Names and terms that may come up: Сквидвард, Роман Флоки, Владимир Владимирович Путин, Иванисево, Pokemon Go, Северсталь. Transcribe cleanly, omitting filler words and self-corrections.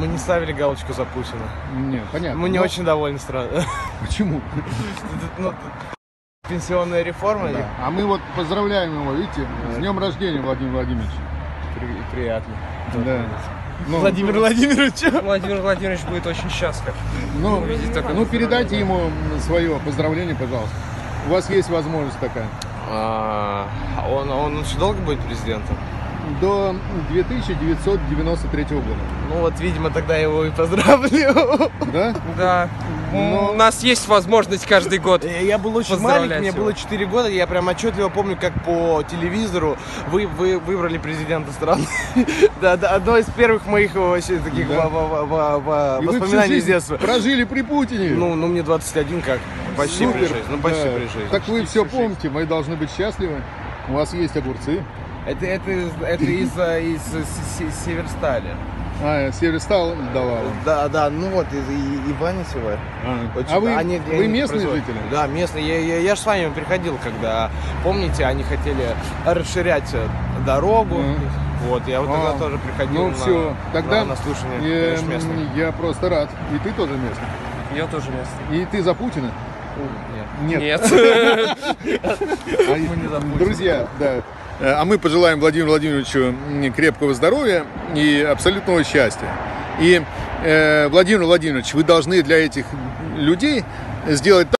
Мы не ставили галочку за Путина. Нет, понятно. Мы не очень довольны страной. Почему? Пенсионная реформа. Да. А мы вот поздравляем его, видите, с днем рождения, Владимир Владимирович. Приятно. Да. Ну, Владимир Владимирович. Владимир Владимирович будет очень счастлив. Ну передайте ему свое поздравление, пожалуйста. У вас есть возможность такая. Он еще долго будет президентом? До 2993 года. Ну вот, видимо, тогда его и поздравлю. Да? Да. Но... У нас есть возможность каждый год. Я был очень маленький, мне было 4 года, я прям отчетливо помню, как по телевизору вы выбрали президента страны. Да, одно из первых моих вообще таких воспоминаний из детства. Прожили при Путине. Ну, мне 21 как. Почти при 6. Ну, почти при 6. Так вы все помните, вы должны быть счастливы. У вас есть огурцы. Это из Северсталя. А, Северсталь дала. Да, ну вот, из Иванисева. А вы местные жители? Да, местные. Я же с вами приходил, когда, помните, они хотели расширять дорогу. Вот, я вот тогда тоже приходил. Ну все, тогда я просто рад. И ты тоже местный? Я тоже местный. И ты за Путина? Нет. Друзья, да. А мы пожелаем Владимиру Владимировичу крепкого здоровья и абсолютного счастья. И, Владимир Владимирович, вы должны для этих людей сделать так,